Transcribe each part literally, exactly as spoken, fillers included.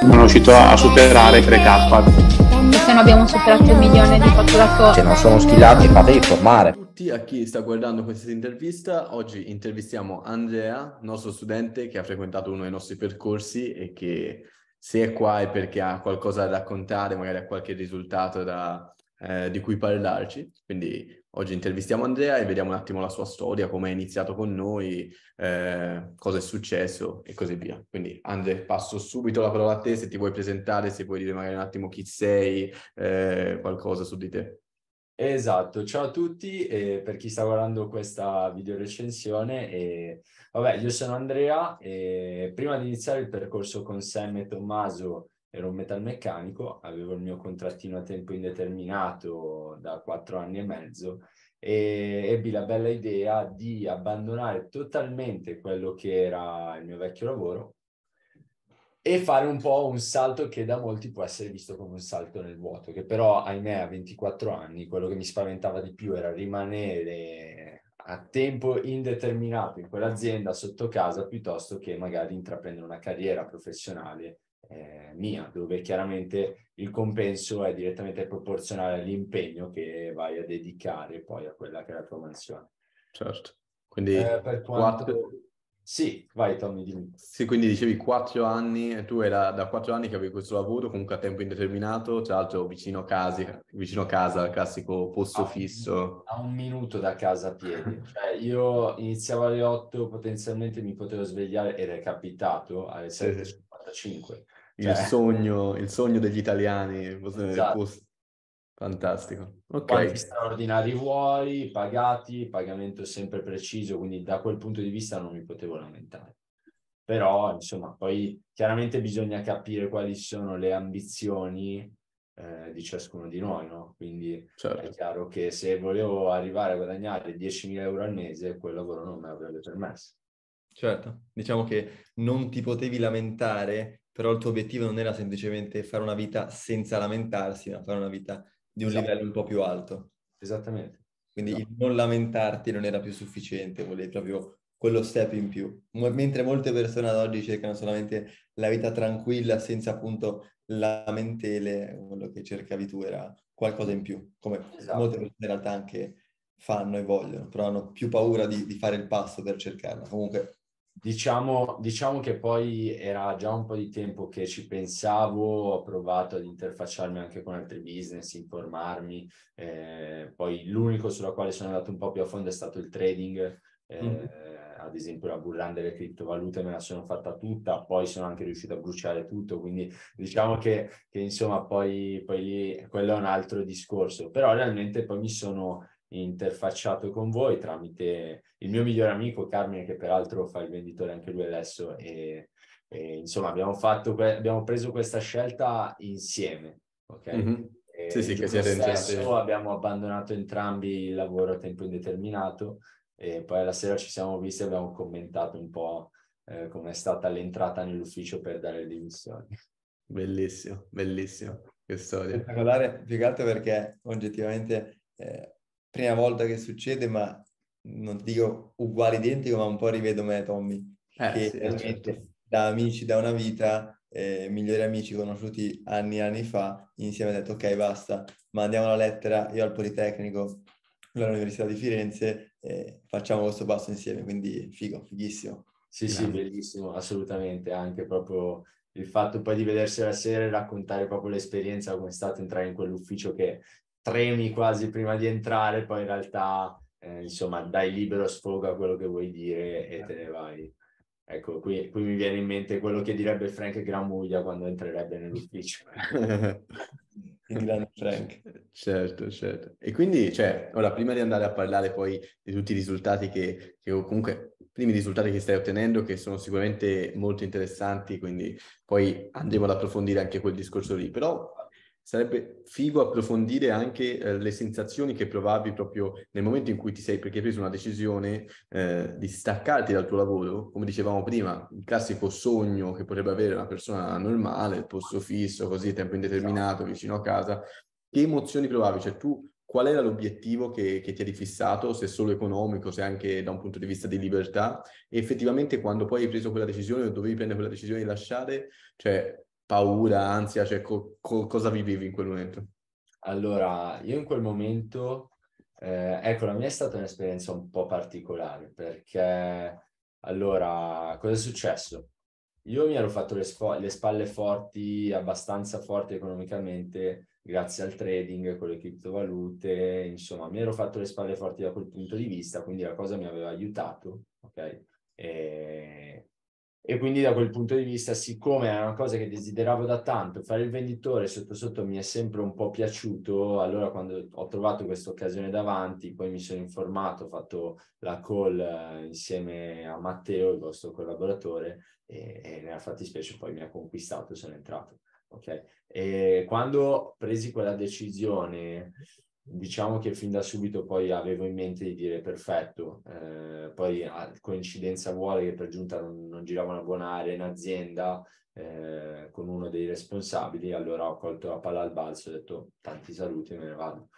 Sono riuscito a superare tre K. Se non abbiamo superato il milione di fatturato. Se non sono skillati, fatevi formare. Tutti a chi sta guardando questa intervista, oggi intervistiamo Andrea, nostro studente che ha frequentato uno dei nostri percorsi e che se è qua è perché ha qualcosa da raccontare, magari ha qualche risultato da, eh, di cui parlarci. Quindi oggi intervistiamo Andrea e vediamo un attimo la sua storia, come è iniziato con noi, eh, cosa è successo e così via. Quindi Andrea, passo subito la parola a te, se ti vuoi presentare, se vuoi dire magari un attimo chi sei, eh, qualcosa su di te. Esatto, ciao a tutti e per chi sta guardando questa videorecensione. E... Vabbè, io sono Andrea e prima di iniziare il percorso con Sam e Tommaso ero un metalmeccanico, avevo il mio contrattino a tempo indeterminato da quattro anni e mezzo e ebbi la bella idea di abbandonare totalmente quello che era il mio vecchio lavoro e fare un po' un salto che da molti può essere visto come un salto nel vuoto, che però ahimè a ventiquattro anni quello che mi spaventava di più era rimanere a tempo indeterminato in quell'azienda sotto casa piuttosto che magari intraprendere una carriera professionale eh, mia, dove chiaramente il compenso è direttamente proporzionale all'impegno che vai a dedicare poi a quella che è la tua mansione. Certo, quindi eh, per quanto... quattro... Sì, vai Tommy, dimmi. Sì, quindi dicevi quattro anni, tu era da quattro anni che avevi questo lavoro, comunque a tempo indeterminato, tra l'altro vicino, casi, vicino casa, il classico posto a fisso. A un minuto da casa a piedi. Cioè, io iniziavo alle otto, potenzialmente mi potevo svegliare, ed è capitato alle sette e cinquantacinque. Sì, cioè... il, sogno, il sogno degli italiani, esatto. Posto... Fantastico. Okay. Quanti straordinari vuoi, pagati, pagamento sempre preciso, quindi da quel punto di vista non mi potevo lamentare. Però, insomma, poi chiaramente bisogna capire quali sono le ambizioni eh, di ciascuno di noi, no? Quindi certo. È chiaro che se volevo arrivare a guadagnare diecimila euro al mese, quel lavoro non me l'avrebbe permesso. Certo, diciamo che non ti potevi lamentare, però il tuo obiettivo non era semplicemente fare una vita senza lamentarsi, ma fare una vita... di un livello un po' più alto. Esattamente. Quindi no. Il non lamentarti non era più sufficiente, volevi proprio quello step in più. Mentre molte persone ad oggi cercano solamente la vita tranquilla, senza appunto lamentele, quello che cercavi tu era qualcosa in più, come esatto. Molte persone in realtà anche fanno e vogliono, però hanno più paura di, di fare il passo per cercarla. Comunque... Diciamo, diciamo che poi era già un po' di tempo che ci pensavo, ho provato ad interfacciarmi anche con altri business, informarmi, eh, poi l'unico sulla quale sono andato un po' più a fondo è stato il trading, eh, mm-hmm. ad esempio la burranda delle criptovalute me la sono fatta tutta, poi sono anche riuscito a bruciare tutto, quindi diciamo che, che insomma poi, poi lì, quello è un altro discorso, però realmente poi mi sono... interfacciato con voi tramite il mio migliore amico Carmine, che peraltro fa il venditore anche lui adesso e, e insomma abbiamo fatto que- abbiamo preso questa scelta insieme, ok? Mm-hmm. E sì, sì, che siete entrati. Abbiamo abbandonato entrambi il lavoro a tempo indeterminato e poi alla sera ci siamo visti e abbiamo commentato un po' eh, com'è stata l'entrata nell'ufficio per dare le dimissioni. Bellissimo, bellissimo, che storia. Spettacolare, più che altro perché oggettivamente eh, prima volta che succede, ma non ti dico uguale identico, ma un po' rivedo me Tommy, eh, che sì, veramente certo. Da amici da una vita, eh, migliori amici conosciuti anni e anni fa, insieme ho detto ok basta, mandiamo la lettera, io al Politecnico, all'Università di Firenze, eh, facciamo questo passo insieme, quindi figo, fighissimo. Sì, grazie. Sì, bellissimo, assolutamente, anche proprio... il fatto poi di vedersi la sera e raccontare proprio l'esperienza, come è stato entrare in quell'ufficio che tremi quasi prima di entrare, poi in realtà, eh, insomma, dai libero sfogo a quello che vuoi dire e te ne vai. Ecco, qui, qui mi viene in mente quello che direbbe Frank Gramuglia quando entrerebbe nell'ufficio. Il grande Frank. Certo, certo. E quindi, cioè, ora, prima di andare a parlare poi di tutti i risultati che, che comunque... primi risultati che stai ottenendo, che sono sicuramente molto interessanti, quindi poi andremo ad approfondire anche quel discorso lì, però sarebbe figo approfondire anche eh, le sensazioni che provavi proprio nel momento in cui ti sei, perché hai preso una decisione eh, di staccarti dal tuo lavoro, come dicevamo prima, il classico sogno che potrebbe avere una persona normale, il posto fisso, così, tempo indeterminato, vicino a casa, che emozioni provavi? Cioè tu qual era l'obiettivo che, che ti eri fissato, se solo economico, se anche da un punto di vista di libertà, e effettivamente quando poi hai preso quella decisione o dovevi prendere quella decisione di lasciare, cioè paura, ansia, cioè co- co- cosa vivevi in quel momento? Allora, io in quel momento, eh, ecco, la mia è stata un'esperienza un po' particolare, perché, allora, cosa è successo? Io mi ero fatto le, sp- le spalle forti, abbastanza forti economicamente, grazie al trading con le criptovalute, insomma, mi ero fatto le spalle forti da quel punto di vista, quindi la cosa mi aveva aiutato, ok? E, e quindi da quel punto di vista, siccome era una cosa che desideravo da tanto, fare il venditore sotto sotto mi è sempre un po' piaciuto, allora quando ho trovato questa occasione davanti, poi mi sono informato, ho fatto la call insieme a Matteo, il vostro collaboratore, e, e nella fattispecie poi mi ha conquistato, sono entrato. Ok, e quando presi quella decisione, diciamo che fin da subito poi avevo in mente di dire perfetto, eh, poi coincidenza vuole che per giunta non, non girava una buona area in azienda eh, con uno dei responsabili, allora ho colto la palla al balzo e ho detto tanti saluti, me ne vado.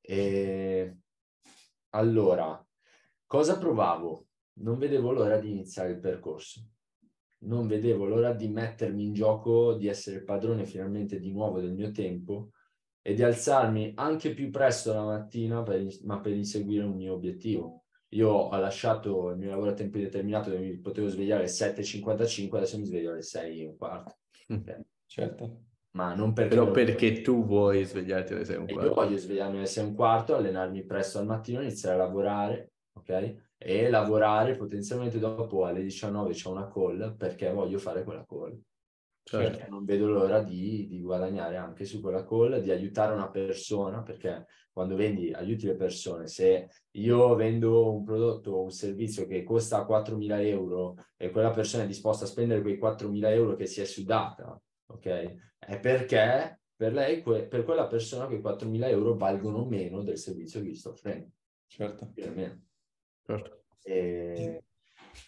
E allora, cosa provavo? Non vedevo l'ora di iniziare il percorso. Non vedevo l'ora di mettermi in gioco, di essere padrone finalmente di nuovo del mio tempo e di alzarmi anche più presto la mattina, per, ma per inseguire un mio obiettivo. Io ho lasciato il mio lavoro a tempo indeterminato dove mi potevo svegliare alle sette e cinquantacinque, adesso mi sveglio alle sei e un quarto. Okay. Certo. Ma non perché... Però perché voglio... tu vuoi svegliarti alle sei e un quarto. Io voglio svegliarmi alle sei e un quarto, allenarmi presto al mattino, iniziare a lavorare, ok? E lavorare potenzialmente dopo alle diciannove c'è una call, perché voglio fare quella call, certo. Perché non vedo l'ora di, di guadagnare anche su quella call, di aiutare una persona, perché quando vendi aiuti le persone. Se io vendo un prodotto o un servizio che costa quattromila euro e quella persona è disposta a spendere quei quattromila euro che si è sudata, ok, è perché per lei, que- per quella persona quei quattromila euro valgono meno del servizio che gli sto offrendo, certo, per me. Certo. E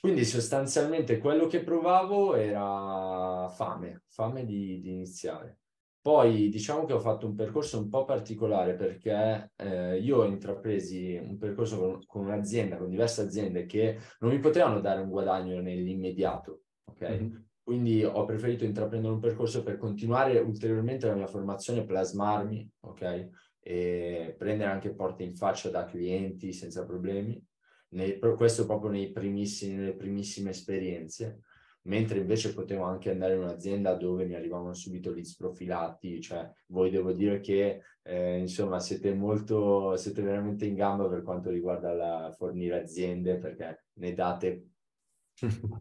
quindi sostanzialmente quello che provavo era fame, fame di, di iniziare. Poi diciamo che ho fatto un percorso un po' particolare, perché eh, io ho intrapresi un percorso con, con un'azienda, con diverse aziende che non mi potevano dare un guadagno nell'immediato, ok? Mm-hmm. Quindi ho preferito intraprendere un percorso per continuare ulteriormente la mia formazione, plasmarmi, ok? E prendere anche porte in faccia da clienti senza problemi. Nei, questo proprio nei primissimi, nelle primissime esperienze, mentre invece potevo anche andare in un'azienda dove mi arrivavano subito leads profilati, cioè voi devo dire che eh, insomma siete molto, siete veramente in gamba per quanto riguarda la fornire aziende, perché ne date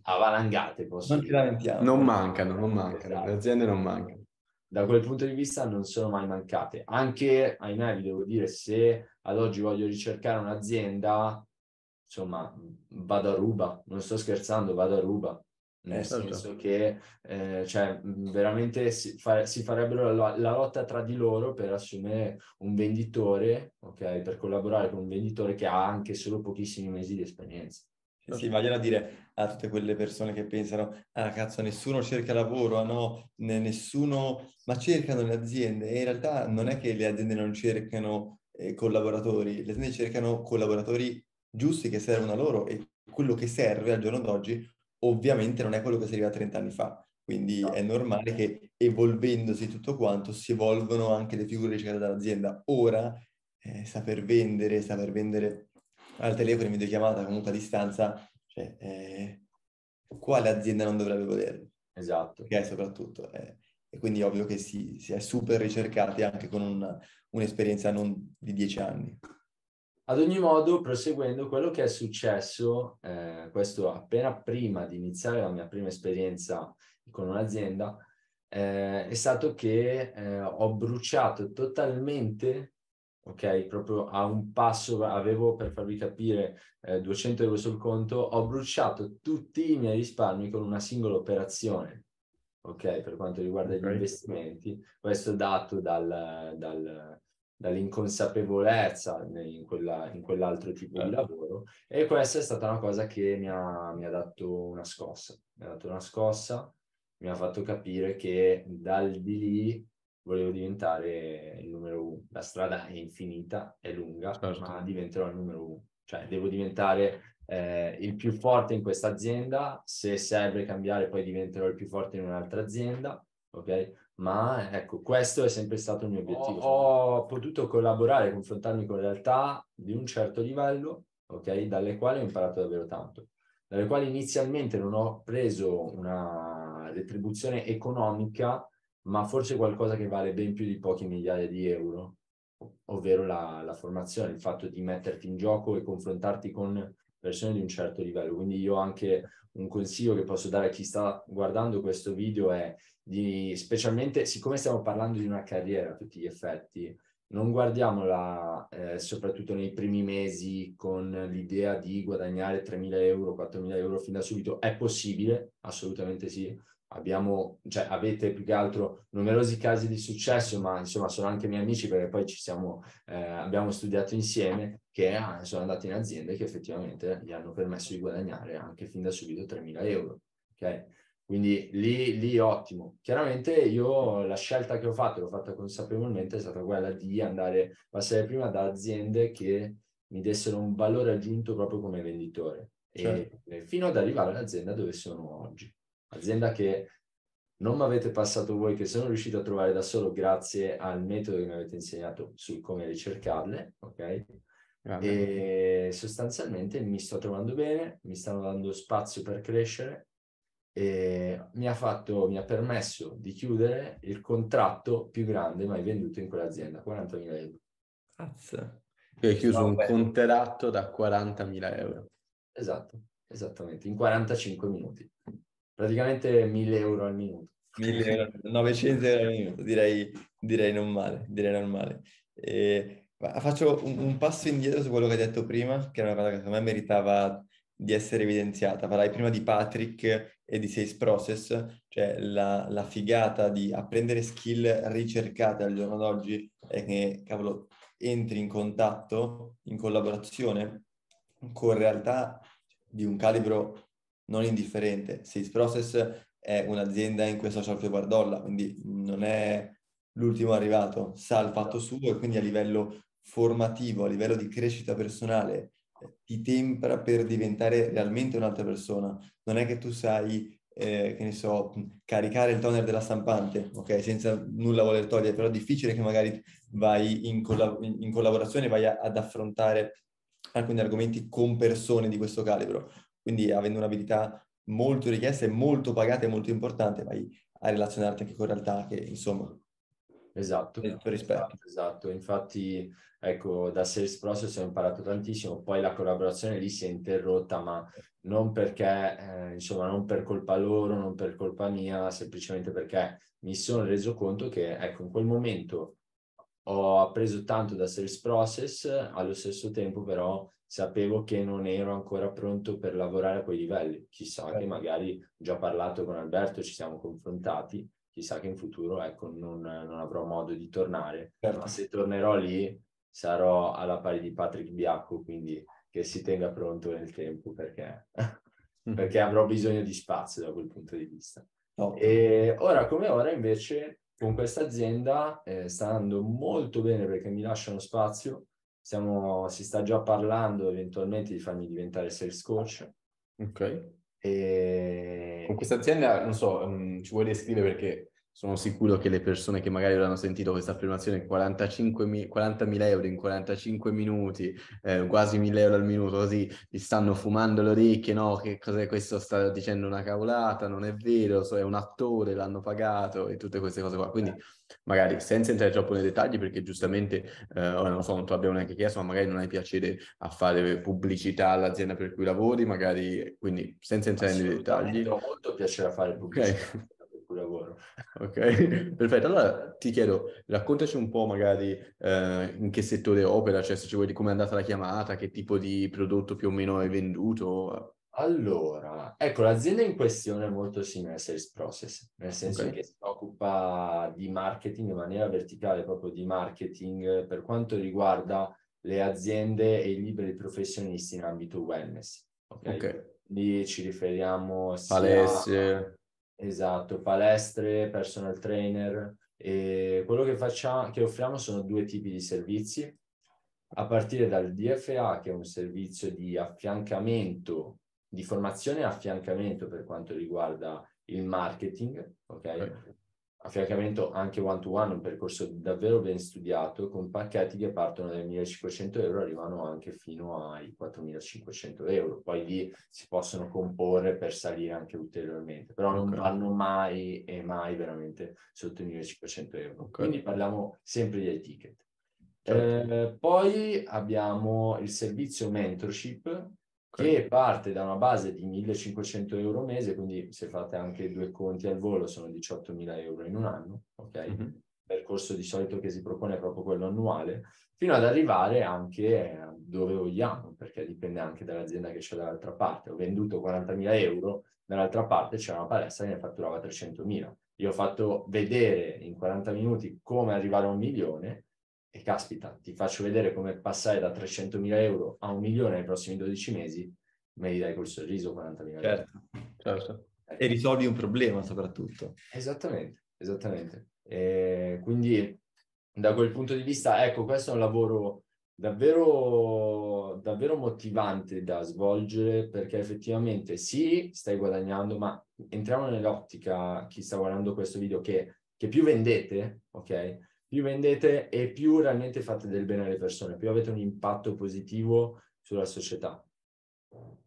avalangate, posso dire. Non mancano, non mancano, esatto. Le aziende non mancano. Da quel punto di vista non sono mai mancate, anche ahimè vi devo dire, se ad oggi voglio ricercare un'azienda, insomma, vado a ruba, non sto scherzando, vado a ruba, nel eh, senso certo. che eh, cioè, veramente si, fare, si farebbero la, la lotta tra di loro per assumere un venditore, ok, per collaborare con un venditore che ha anche solo pochissimi mesi di esperienza. Sì, sì, voglio dire a tutte quelle persone che pensano, ah cazzo, nessuno cerca lavoro, ah, no, nessuno, ma cercano le aziende, e in realtà non è che le aziende non cercano eh, collaboratori, le aziende cercano collaboratori giusti che servono a loro, e quello che serve al giorno d'oggi ovviamente non è quello che serviva trent'anni fa, quindi no. È normale che evolvendosi tutto quanto si evolvono anche le figure ricercate dall'azienda. Ora eh, saper vendere, saper vendere al telefono in videochiamata, comunque a distanza, cioè, eh, quale azienda non dovrebbe volerlo? Esatto. Che è soprattutto, eh, e quindi è ovvio che si, si è super ricercati anche con una, un'esperienza non di dieci anni. Ad ogni modo, proseguendo, quello che è successo, eh, questo appena prima di iniziare la mia prima esperienza con un'azienda, eh, è stato che eh, ho bruciato totalmente, ok, proprio a un passo, avevo, per farvi capire, eh, duecento euro sul conto, ho bruciato tutti i miei risparmi con una singola operazione, ok, per quanto riguarda gli investimenti, questo dato dal... dal dall'inconsapevolezza in, quella, in quell'altro tipo di lavoro, e questa è stata una cosa che mi ha, mi ha dato una scossa, mi ha dato una scossa, mi ha fatto capire che dal di lì volevo diventare il numero uno. La strada è infinita, è lunga, certo. Ma diventerò il numero uno. Cioè, devo diventare eh, il più forte in questa azienda. Se serve cambiare, poi diventerò il più forte in un'altra azienda, ok? Ma ecco, questo è sempre stato il mio obiettivo. Ho, ho potuto collaborare, confrontarmi con realtà di un certo livello, ok? Dalle quali ho imparato davvero tanto. Dalle quali inizialmente non ho preso una retribuzione economica, ma forse qualcosa che vale ben più di pochi migliaia di euro, ovvero la, la formazione, il fatto di metterti in gioco e confrontarti con persone di un certo livello. Quindi io anche un consiglio che posso dare a chi sta guardando questo video è di, specialmente, siccome stiamo parlando di una carriera a tutti gli effetti, non guardiamola eh, soprattutto nei primi mesi con l'idea di guadagnare tremila euro, quattromila euro fin da subito. È possibile? Assolutamente sì. Abbiamo, cioè, avete più che altro numerosi casi di successo, ma insomma sono anche miei amici, perché poi ci siamo, eh, abbiamo studiato insieme, che ah, sono andati in aziende che effettivamente gli hanno permesso di guadagnare anche fin da subito tremila euro, ok? Quindi lì, lì ottimo. Chiaramente io la scelta che ho fatto, l'ho fatta consapevolmente, è stata quella di andare, passare prima da aziende che mi dessero un valore aggiunto proprio come venditore, certo. e, fino ad arrivare all'azienda dove sono oggi. Azienda che non mi avete passato voi, che sono riuscito a trovare da solo grazie al metodo che mi avete insegnato su come ricercarle, ok? Grande. E sostanzialmente mi sto trovando bene, mi stanno dando spazio per crescere, e mi ha fatto, mi ha permesso di chiudere il contratto più grande mai venduto in quell'azienda, quarantamila euro. Cazzo. Io ho chiuso no, un beh. contratto da quarantamila euro. Esatto, esattamente, in quarantacinque minuti. Praticamente mille euro al minuto. mille euro, novecento euro al minuto, direi, direi non male, direi normale. E, ma faccio un, un passo indietro su quello che hai detto prima, che è una cosa che secondo me meritava di essere evidenziata. Parlai prima di Patrick e di Sales Process, cioè la, la figata di apprendere skill ricercate al giorno d'oggi è che, cavolo, entri in contatto, in collaborazione, con realtà di un calibro non indifferente. Sales Process è un'azienda in cui social più bardolla, quindi non è l'ultimo arrivato, sa il fatto suo, e quindi a livello formativo, a livello di crescita personale, ti tempra per diventare realmente un'altra persona. Non è che tu sai, eh, che ne so, caricare il toner della stampante, ok? Senza nulla voler togliere, però è difficile che magari vai in, collab- in collaborazione, vai a- ad affrontare alcuni argomenti con persone di questo calibro. Quindi avendo un'abilità molto richiesta e molto pagata e molto importante, vai a relazionarti anche con realtà che, insomma, esatto, per rispetto. Esatto, esatto. Infatti, ecco, da Sales Process ho imparato tantissimo. Poi la collaborazione lì si è interrotta, ma non perché, eh, insomma, non per colpa loro, non per colpa mia, semplicemente perché mi sono reso conto che, ecco, in quel momento ho appreso tanto da Sales Process, allo stesso tempo però sapevo che non ero ancora pronto per lavorare a quei livelli. Chissà che magari, già parlato con Alberto, ci siamo confrontati, chissà che in futuro, ecco, non, non avrò modo di tornare, certo. Ma se tornerò lì sarò alla pari di Patrick Biacco, quindi che si tenga pronto nel tempo, perché, perché avrò bisogno di spazio da quel punto di vista. No. E ora come ora invece con questa azienda eh, sta andando molto bene, perché mi lasciano spazio. Stiamo, si sta già parlando eventualmente di farmi diventare sales coach. Ok. E... Con questa azienda, non so, um, ci vuoi descrivere, perché sono sicuro che le persone che magari avranno sentito questa affermazione, quarantacinque mi- quarantamila euro in quarantacinque minuti, eh, quasi mille euro al minuto, così, gli stanno fumando le orecchie, no? Che cos'è questo? Sta dicendo una cavolata, non è vero, so, è un attore, l'hanno pagato e tutte queste cose qua. Quindi... magari senza entrare troppo nei dettagli, perché giustamente eh, ora non so, non te l'abbiamo neanche chiesto, ma magari non hai piacere a fare pubblicità all'azienda per cui lavori, magari, quindi senza entrare nei dettagli. Ho molto piacere a fare pubblicità, okay, per cui lavoro. Ok, perfetto. Allora ti chiedo, raccontaci un po' magari eh, in che settore opera, cioè se ci vuoi, di come è andata la chiamata, che tipo di prodotto più o meno hai venduto. Allora, ecco, l'azienda in questione è molto simile a Sales Process, nel senso, okay, che si occupa di marketing in maniera verticale, proprio di marketing per quanto riguarda le aziende e i liberi professionisti in ambito wellness. Ok, okay. Lì ci riferiamo sia... palestre. Esatto, palestre, personal trainer, E quello che facciamo, che offriamo, sono due tipi di servizi, a partire dal D F A, che è un servizio di affiancamento, di formazione e affiancamento per quanto riguarda il marketing, ok? Affiancamento anche one to one, un percorso davvero ben studiato, con pacchetti che partono dai millecinquecento euro, arrivano anche fino ai quattromilacinquecento euro, poi lì si possono comporre per salire anche ulteriormente, però non okay. vanno mai e mai veramente sotto i millecinquecento euro, okay. quindi parliamo sempre dei ticket. Eh, poi abbiamo il servizio Mentorship, che parte da una base di millecinquecento euro mese, quindi se fate anche due conti al volo sono diciottomila euro in un anno, ok? Mm-hmm. Il percorso di solito che si propone è proprio quello annuale, fino ad arrivare anche dove vogliamo, perché dipende anche dall'azienda che c'è dall'altra parte. Ho venduto quarantamila euro, dall'altra parte c'era una palestra che ne fatturava trecentomila. Io ho fatto vedere in quaranta minuti come arrivare a un milione, e caspita, ti faccio vedere come passare da trecentomila euro a un milione nei prossimi dodici mesi, me li dai col sorriso quarantamila euro. Certo, certo. Ecco. E risolvi un problema soprattutto. Esattamente, esattamente. E quindi da quel punto di vista, ecco, questo è un lavoro davvero, davvero motivante da svolgere, perché effettivamente sì, stai guadagnando, ma entriamo nell'ottica, chi sta guardando questo video, che, che più vendete, ok? Più vendete e più realmente fate del bene alle persone, più avete un impatto positivo sulla società.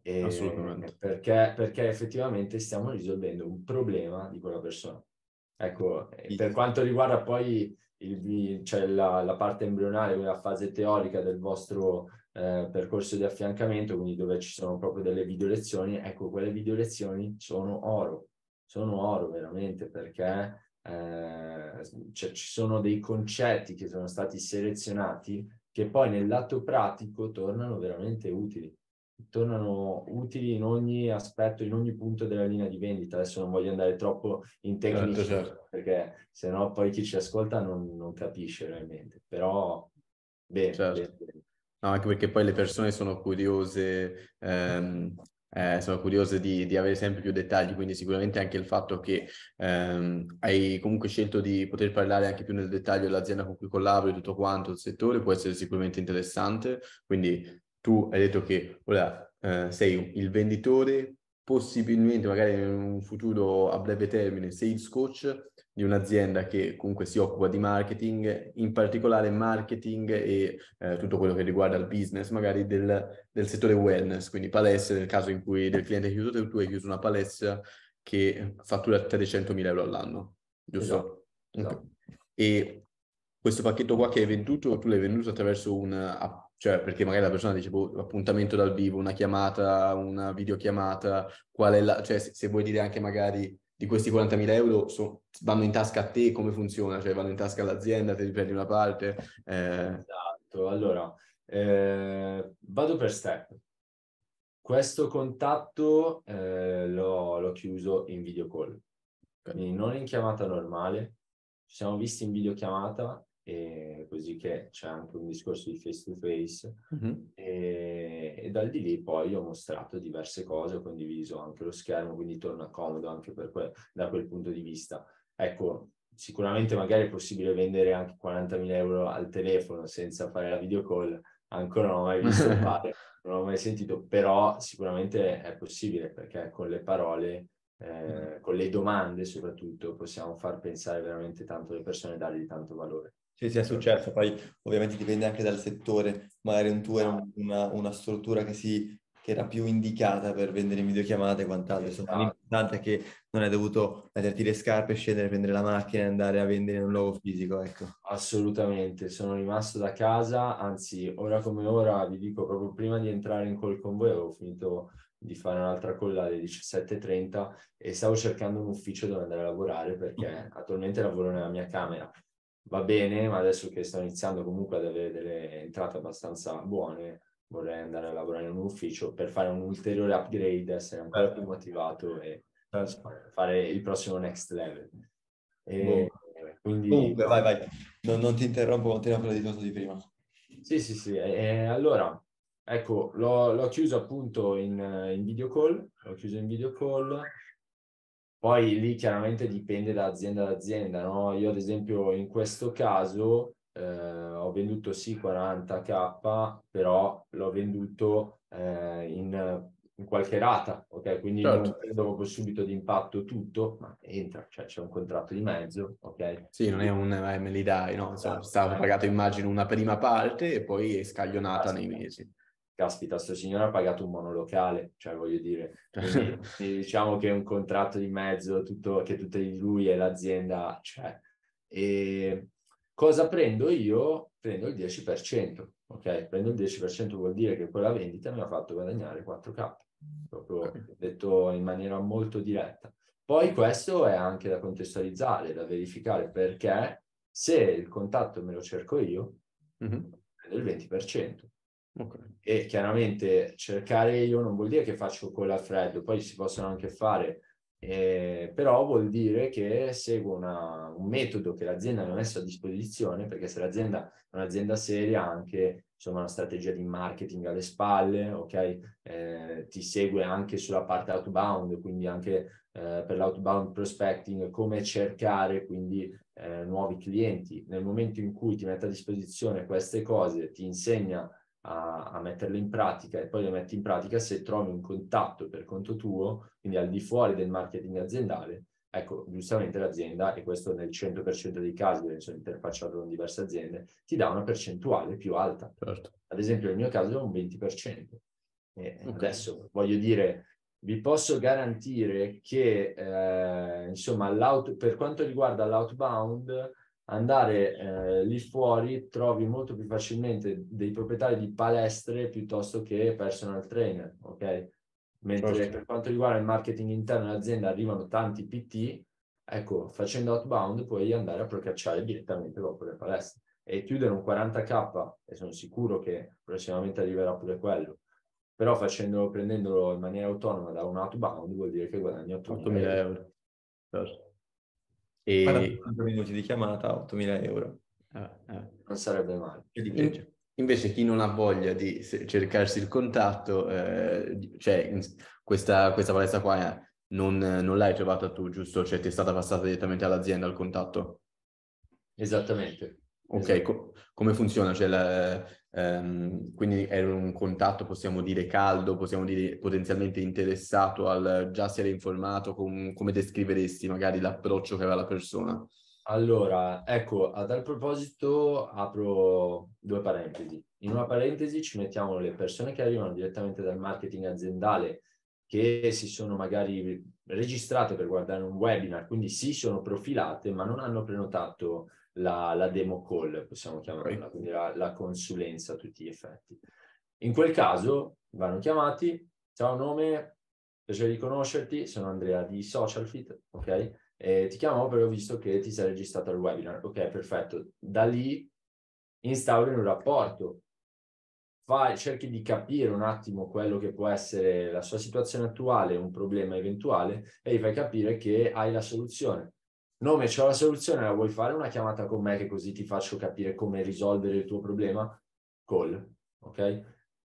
E assolutamente. Perché, perché effettivamente stiamo risolvendo un problema di quella persona. Ecco, sì. Per quanto riguarda poi il, cioè la, la parte embrionale, la fase teorica del vostro eh, percorso di affiancamento, quindi dove ci sono proprio delle video lezioni, ecco, quelle video lezioni sono oro, sono oro veramente, perché... Eh, cioè, ci sono dei concetti che sono stati selezionati che poi nel lato pratico tornano veramente utili, tornano utili in ogni aspetto, in ogni punto della linea di vendita. Adesso non voglio andare troppo in tecnicismi, certo, certo. perché sennò poi chi ci ascolta non, non capisce realmente, però bene, certo. bene, bene. No, anche perché poi le persone sono curiose, ehm... Eh, sono curioso di, di avere sempre più dettagli, quindi sicuramente anche il fatto che ehm, hai comunque scelto di poter parlare anche più nel dettaglio dell'azienda con cui collabori, tutto quanto, il settore, può essere sicuramente interessante. Quindi tu hai detto che ora eh, sei il venditore, possibilmente magari in un futuro a breve termine sales coach di un'azienda che comunque si occupa di marketing, in particolare marketing e eh, tutto quello che riguarda il business magari del, del settore wellness, quindi palestre, nel caso in cui del cliente chiuso, tu hai chiuso una palestra che fattura trecentomila euro all'anno, giusto? Esatto, esatto. Okay. E questo pacchetto qua che hai venduto, tu l'hai venduto attraverso un... cioè perché magari la persona dice boh, appuntamento dal vivo, una chiamata, una videochiamata, qual è la... cioè se, se vuoi dire anche magari... di questi quarantamila euro so, vanno in tasca a te, come funziona? Cioè vanno in tasca all'azienda, te li prendi una parte? Eh... Esatto, allora, eh, vado per step. Questo contatto eh, l'ho, l'ho chiuso in video call, quindi non in chiamata normale, ci siamo visti in videochiamata, e così che c'è anche un discorso di face to face, mm-hmm. e, e da lì lì poi ho mostrato diverse cose, ho condiviso anche lo schermo, quindi torna comodo anche per que- da quel punto di vista. Ecco, sicuramente magari è possibile vendere anche quarantamila euro al telefono senza fare la video call, ancora non ho mai visto fare, non ho mai sentito, però sicuramente è possibile, perché con le parole, eh, con le domande soprattutto, possiamo far pensare veramente tanto alle persone e dargli tanto valore. Sì, sì, è successo. Poi ovviamente dipende anche dal settore. Magari un tuo era una, una struttura che, si, che era più indicata per vendere in videochiamate e quant'altro. Esatto. L'importante è che non hai dovuto metterti le scarpe, scendere, prendere la macchina e andare a vendere in un luogo fisico, ecco. Assolutamente. Sono rimasto da casa, anzi, ora come ora, vi dico, proprio prima di entrare in call con voi avevo finito di fare un'altra call alle diciassette e trenta e stavo cercando un ufficio dove andare a lavorare, perché attualmente lavoro nella mia camera. Va bene, ma adesso che sto iniziando comunque ad avere delle entrate abbastanza buone, vorrei andare a lavorare in un ufficio per fare un ulteriore upgrade, essere ancora più motivato e fare il prossimo next level. E quindi... Comunque, vai, vai. Non, non ti interrompo, continua a parlare di tutto di prima. Sì, sì, sì. E allora, ecco, l'ho, l'ho chiuso appunto in, in video call, l'ho chiuso in video call. Poi lì chiaramente dipende da azienda ad azienda, no? Io ad esempio in questo caso eh, ho venduto sì quaranta K, però l'ho venduto eh, in, in qualche rata, ok? Quindi certo. Non prendo proprio subito di impatto tutto, ma entra, cioè c'è un contratto di mezzo, ok? Sì, non è un eh, me li dai, no? Esatto. Stava pagato immagino una prima parte e poi è scaglionata esatto. Nei mesi. Caspita, sto signore ha pagato un monolocale, cioè voglio dire, quindi, diciamo che un contratto di mezzo, tutto, che tutte di lui e l'azienda c'è. E cosa prendo io? Prendo il dieci per cento, ok? Prendo il dieci per cento vuol dire che quella vendita mi ha fatto guadagnare quattro K, proprio okay. Detto in maniera molto diretta. Poi questo è anche da contestualizzare, da verificare, perché se il contatto me lo cerco io, mm-hmm. prendo il venti per cento. Okay. E chiaramente cercare io non vuol dire che faccio cola al freddo, poi si possono anche fare, eh, però vuol dire che seguo una, un metodo che l'azienda mi ha messo a disposizione, perché se l'azienda è un'azienda seria ha anche insomma, una strategia di marketing alle spalle, ok, eh, ti segue anche sulla parte outbound, quindi anche eh, per l'outbound prospecting, come cercare quindi eh, nuovi clienti. Nel momento in cui ti mette a disposizione queste cose, ti insegna A, a metterle in pratica e poi le metti in pratica, se trovi un contatto per conto tuo, quindi al di fuori del marketing aziendale, ecco, giustamente l'azienda, e questo nel cento per cento dei casi, perché sono interfacciato con diverse aziende, ti dà una percentuale più alta. Certo. Ad esempio nel mio caso è un venti per cento. E okay. Adesso voglio dire, vi posso garantire che eh, insomma l'out, per quanto riguarda l'outbound, andare eh, lì fuori trovi molto più facilmente dei proprietari di palestre piuttosto che personal trainer, ok? Mentre certo. Per quanto riguarda il marketing interno dell'azienda arrivano tanti P T, ecco, facendo outbound puoi andare a procacciare direttamente dopo le palestre e chiudere un quaranta K, e sono sicuro che prossimamente arriverà pure quello, però facendolo, prendendolo in maniera autonoma da un outbound vuol dire che guadagni ottomila euro. Certo. E... quaranta minuti di chiamata, ottomila euro. Ah, ah. Non sarebbe male. In, invece chi non ha voglia di cercarsi il contatto, eh, cioè questa, questa palestra qua non, non l'hai trovata tu, giusto? Cioè ti è stata passata direttamente all'azienda il contatto? Esattamente. Ok, esattamente. Co- come funziona? Cioè, la, ehm, quindi è un contatto, possiamo dire caldo, possiamo dire potenzialmente interessato, al già si era informato, com- come descriveresti magari l'approccio che aveva la persona? Allora, ecco, a tal proposito apro due parentesi. In una parentesi ci mettiamo le persone che arrivano direttamente dal marketing aziendale, che si sono magari registrate per guardare un webinar, quindi si sono profilate ma non hanno prenotato La, la demo call, possiamo chiamarla, quindi la, la consulenza a tutti gli effetti. In quel caso vanno chiamati, ciao nome, piacere di conoscerti, sono Andrea di Social Feed, ok? E ti chiamo perché ho visto che ti sei registrato al webinar, ok, perfetto. Da lì instauri un rapporto, fai, cerchi di capire un attimo quello che può essere la sua situazione attuale, un problema eventuale, e gli fai capire che hai la soluzione. Nome, c'ho la soluzione, la vuoi fare una chiamata con me che così ti faccio capire come risolvere il tuo problema? Call, ok?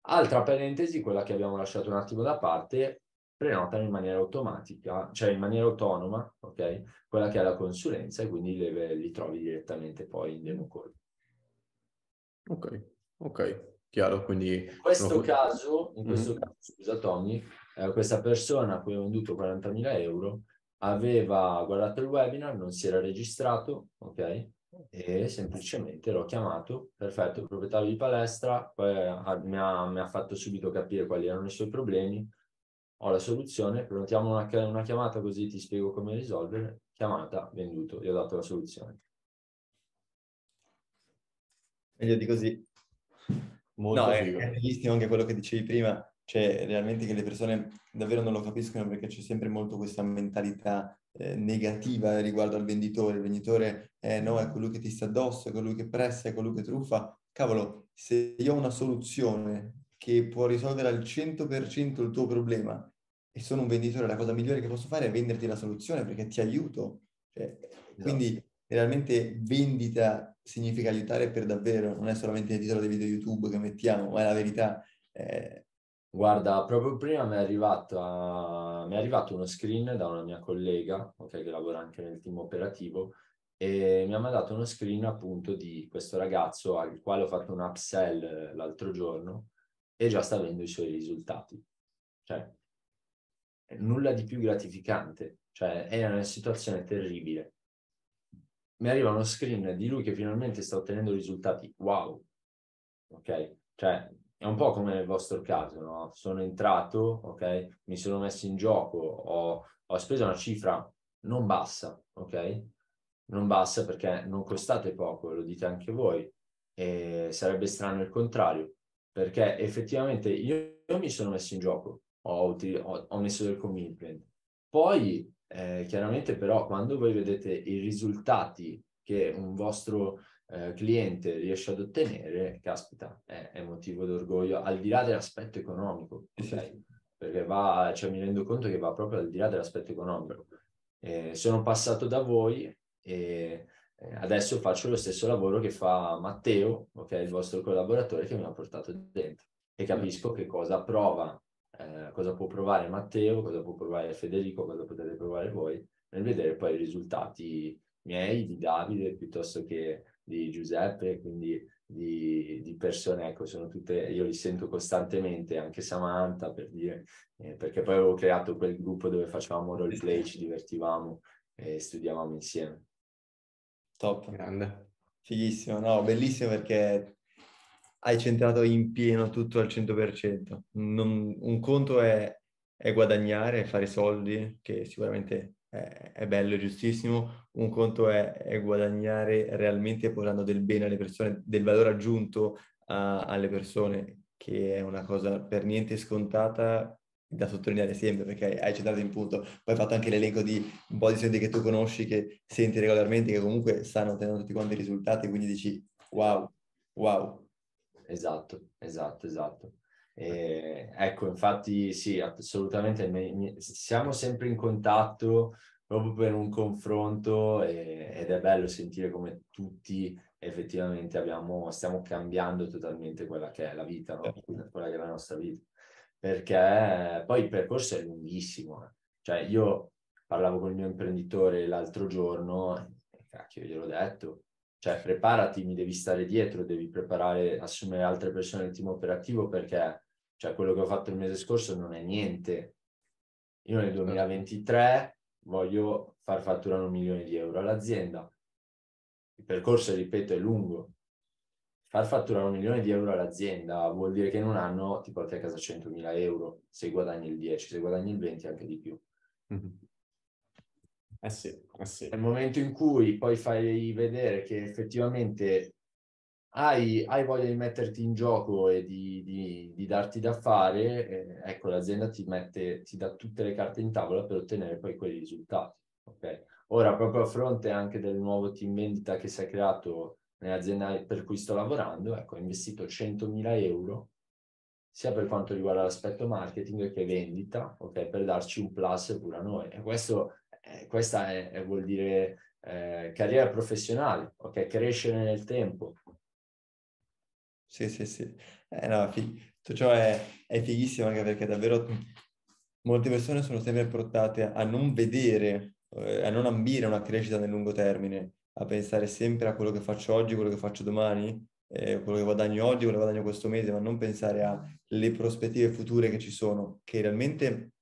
Altra parentesi, quella che abbiamo lasciato un attimo da parte, prenotano in maniera automatica, cioè in maniera autonoma, ok? Quella che è la consulenza, e quindi le, li trovi direttamente poi in demo call. Ok, ok, chiaro, quindi... In questo no. caso, in questo mm-hmm. caso, scusa Tommy, eh, questa persona a cui ho venduto quarantamila euro, aveva guardato il webinar, non si era registrato, ok? E semplicemente l'ho chiamato, perfetto, proprietario di palestra, poi mi ha, mi ha fatto subito capire quali erano i suoi problemi, ho la soluzione, prenotiamo una, una chiamata così ti spiego come risolvere, chiamata, venduto, gli ho dato la soluzione. Meglio di così. Molto no, figo. È bellissimo anche quello che dicevi prima. Cioè, realmente che le persone davvero non lo capiscono, perché c'è sempre molto questa mentalità eh, negativa riguardo al venditore. Il venditore eh, no, è colui che ti sta addosso, è colui che pressa, è colui che truffa. Cavolo, se io ho una soluzione che può risolvere al cento per cento il tuo problema e sono un venditore, la cosa migliore che posso fare è venderti la soluzione, perché ti aiuto. Cioè, quindi realmente vendita significa aiutare per davvero, non è solamente il titolo dei video YouTube che mettiamo, ma è la verità. Eh, Guarda, proprio prima mi è arrivata, mi è arrivato uno screen da una mia collega, okay, che lavora anche nel team operativo, e mi ha mandato uno screen appunto di questo ragazzo al quale ho fatto un upsell l'altro giorno e già sta avendo i suoi risultati. Cioè, nulla di più gratificante, cioè è una situazione terribile. Mi arriva uno screen di lui che finalmente sta ottenendo risultati, wow, ok? Cioè, è un po' come nel vostro caso, no? Sono entrato, ok? Mi sono messo in gioco, ho, ho speso una cifra non bassa, ok? Non bassa perché non costate poco, lo dite anche voi, e sarebbe strano il contrario, perché effettivamente io, io mi sono messo in gioco, ho, util- ho, ho messo del commitment. Poi, eh, chiaramente però, quando voi vedete i risultati che un vostro cliente riesce ad ottenere, caspita, è, è motivo d'orgoglio, al di là dell'aspetto economico, okay? Perché va, cioè, mi rendo conto che va proprio al di là dell'aspetto economico. Eh, sono passato da voi e adesso faccio lo stesso lavoro che fa Matteo, okay? Il vostro collaboratore che mi ha portato dentro, e capisco che cosa prova, eh, cosa può provare Matteo, cosa può provare Federico, cosa potete provare voi, nel vedere poi i risultati miei, di Davide, piuttosto che di Giuseppe, quindi di, di persone, ecco, sono tutte, io li sento costantemente, anche Samantha, per dire, eh, perché poi avevo creato quel gruppo dove facevamo roleplay, ci divertivamo e studiavamo insieme. Top, grande, fighissimo, no, bellissimo, perché hai centrato in pieno tutto al cento per cento. Non, un conto è, è guadagnare, fare soldi, che sicuramente è bello, è giustissimo. Un conto è, è guadagnare realmente portando del bene alle persone, del valore aggiunto a, alle persone, che è una cosa per niente scontata, da sottolineare sempre, perché hai centrato in punto. Poi hai fatto anche l'elenco di un po' di gente che tu conosci, che senti regolarmente, che comunque stanno ottenendo tutti quanti i risultati, quindi dici wow, wow. Esatto, esatto, esatto. Eh, ecco, infatti sì, assolutamente, mi, mi, siamo sempre in contatto proprio per un confronto, e, ed è bello sentire come tutti effettivamente abbiamo, stiamo cambiando totalmente quella che è la vita, no? Quella che è la nostra vita, perché poi il percorso è lunghissimo, eh. Cioè, io parlavo con il mio imprenditore l'altro giorno e cacchio, gliel'ho detto. Cioè, preparati, mi devi stare dietro, devi preparare, assumere altre persone nel team operativo, perché, cioè, quello che ho fatto il mese scorso non è niente. Io nel duemilaventitré voglio far fatturare un milione di euro all'azienda. Il percorso, ripeto, è lungo. Far fatturare un milione di euro all'azienda vuol dire che in un anno ti porti a casa centomila euro, se guadagni il dieci, se guadagni il venti anche di più. Mm-hmm. Eh sì, eh sì. Nel momento in cui poi fai vedere che effettivamente hai, hai voglia di metterti in gioco e di, di, di darti da fare, eh, ecco, l'azienda ti mette, ti dà tutte le carte in tavola per ottenere poi quei risultati. Okay? Ora, proprio a fronte anche del nuovo team vendita che si è creato nell'azienda per cui sto lavorando, ecco, ho investito centomila euro, sia per quanto riguarda l'aspetto marketing che vendita, okay, per darci un plus pure a noi. E questo... Eh, questa è, è, vuol dire eh, carriera professionale, ok? Crescere nel tempo. Sì, sì, sì. Eh, no, fig- tutto ciò è, è fighissimo, anche perché davvero molte persone sono sempre portate a non vedere, eh, a non ambire una crescita nel lungo termine, a pensare sempre a quello che faccio oggi, quello che faccio domani, eh, quello che guadagno oggi, quello che guadagno questo mese, ma non pensare alle prospettive future che ci sono, che realmente,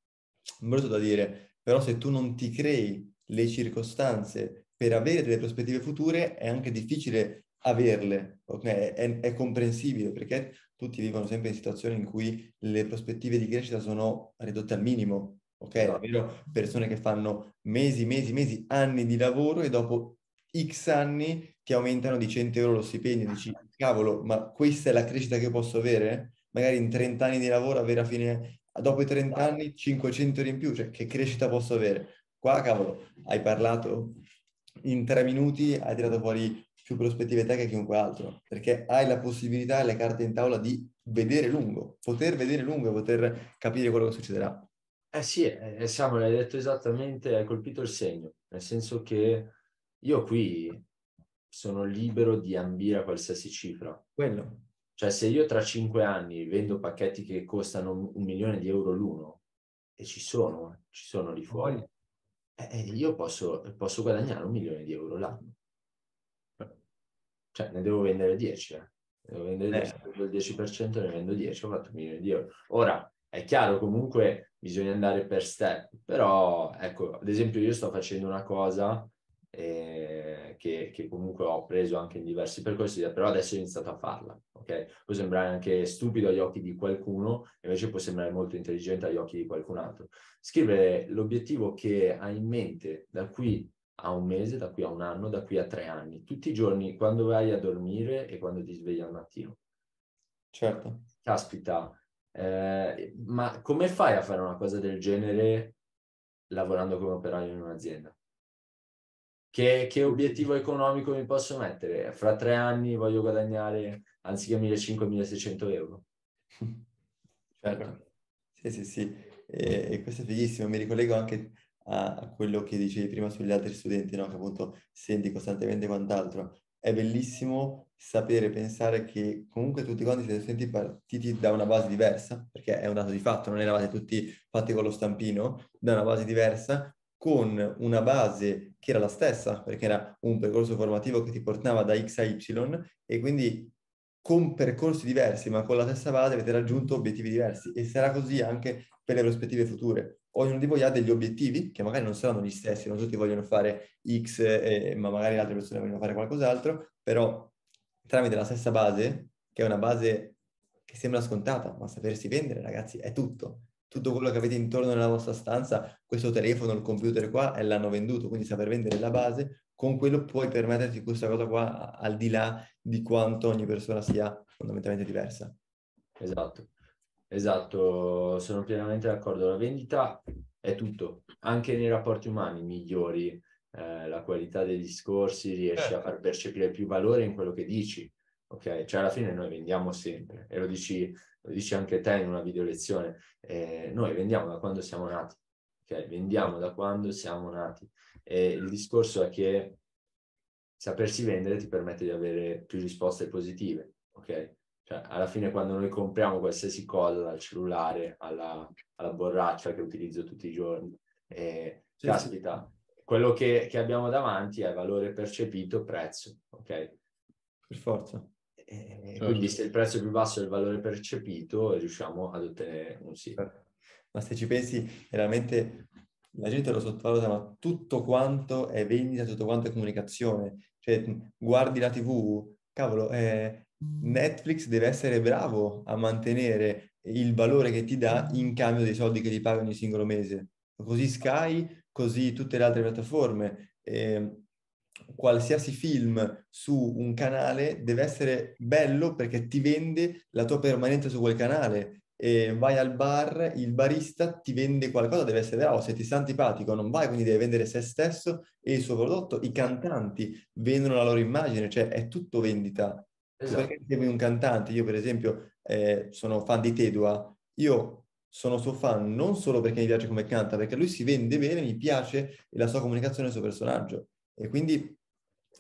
brutto da dire, però se tu non ti crei le circostanze per avere delle prospettive future, è anche difficile averle, okay? È, è comprensibile, perché tutti vivono sempre in situazioni in cui le prospettive di crescita sono ridotte al minimo, ok? Davvero persone che fanno mesi, mesi, mesi, anni di lavoro, e dopo X anni ti aumentano di cento euro lo stipendio, dici, cavolo, ma questa è la crescita che posso avere? Magari in trenta anni di lavoro avere a fine... dopo i trenta anni cinquecento in più, cioè che crescita posso avere? Qua, cavolo, hai parlato in tre minuti, hai tirato fuori più prospettive te che chiunque altro, perché hai la possibilità, le carte in tavola, di vedere lungo, poter vedere lungo e poter capire quello che succederà. Eh sì, eh, Samuel, hai detto esattamente, hai colpito il segno, nel senso che io qui sono libero di ambire a qualsiasi cifra. Quello. Cioè, se io tra cinque anni vendo pacchetti che costano un milione di euro l'uno, e ci sono, ci sono lì fuori, eh, io posso, posso guadagnare un milione di euro l'anno. Cioè, ne devo vendere dieci, eh. Devo vendere eh. dieci, il dieci per cento ne vendo dieci, ho fatto un milione di euro. Ora, è chiaro, comunque bisogna andare per step, però, ecco, ad esempio io sto facendo una cosa eh, che, che comunque ho preso anche in diversi percorsi, però adesso ho iniziato a farla, ok? Può sembrare anche stupido agli occhi di qualcuno, invece può sembrare molto intelligente agli occhi di qualcun altro. Scrivere l'obiettivo che hai in mente da qui a un mese, da qui a un anno, da qui a tre anni, tutti i giorni, quando vai a dormire e quando ti svegli al mattino. Certo. Caspita, eh, ma come fai a fare una cosa del genere lavorando come operaio in un'azienda? Che, che obiettivo economico mi posso mettere? Fra tre anni voglio guadagnare, anziché millecinquecento, milleseicento euro. Certo. Sì, sì, sì. E, e questo è fighissimo, mi ricollego anche a quello che dicevi prima sugli altri studenti, no? Che appunto senti costantemente quant'altro. È bellissimo sapere, pensare che comunque tutti quanti siete studenti partiti da una base diversa, perché è un dato di fatto, non eravate tutti fatti con lo stampino, da una base diversa, con una base che era la stessa, perché era un percorso formativo che ti portava da X a Y, e quindi con percorsi diversi ma con la stessa base avete raggiunto obiettivi diversi, e sarà così anche per le prospettive future. Ognuno di voi ha degli obiettivi che magari non saranno gli stessi, non tutti vogliono fare X, eh, ma magari altre persone vogliono fare qualcos'altro, però tramite la stessa base, che è una base che sembra scontata, ma sapersi vendere, ragazzi, è tutto. Tutto quello che avete intorno nella vostra stanza, questo telefono, il computer qua, e l'hanno venduto, quindi saper vendere la base, con quello puoi permetterti questa cosa qua, al di là di quanto ogni persona sia fondamentalmente diversa. Esatto. Esatto, sono pienamente d'accordo. La vendita è tutto, anche nei rapporti umani migliori eh, la qualità dei discorsi, riesci a far percepire più valore in quello che dici, ok? Cioè alla fine noi vendiamo sempre, e lo dici, lo dici anche te in una video lezione, eh, noi vendiamo da quando siamo nati, ok? Vendiamo da quando siamo nati, e il discorso è che sapersi vendere ti permette di avere più risposte positive, ok? Cioè, alla fine quando noi compriamo qualsiasi cosa, dal cellulare alla, alla borraccia che utilizzo tutti i giorni, eh, sì, caspita, sì. Quello che, che abbiamo davanti è valore percepito, prezzo, ok? Per forza. Eh, certo. Quindi se il prezzo è più basso del valore percepito, riusciamo ad ottenere un sì. Ma se ci pensi, veramente la gente lo sottovaluta, ma tutto quanto è vendita, tutto quanto è comunicazione. Cioè, guardi la tivù, cavolo, è... Netflix deve essere bravo a mantenere il valore che ti dà in cambio dei soldi che ti paga ogni singolo mese. Così Sky, così tutte le altre piattaforme. Eh, qualsiasi film su un canale deve essere bello perché ti vende la tua permanenza su quel canale. Eh, vai al bar, il barista ti vende qualcosa, deve essere bravo. Se ti sta antipatico non vai, quindi deve vendere se stesso e il suo prodotto. I cantanti vendono la loro immagine, cioè è tutto vendita. Esatto. Perché segui un cantante, io per esempio eh, sono fan di Tedua, io sono suo fan non solo perché mi piace come canta, perché lui si vende bene, mi piace la sua comunicazione, il suo personaggio, e quindi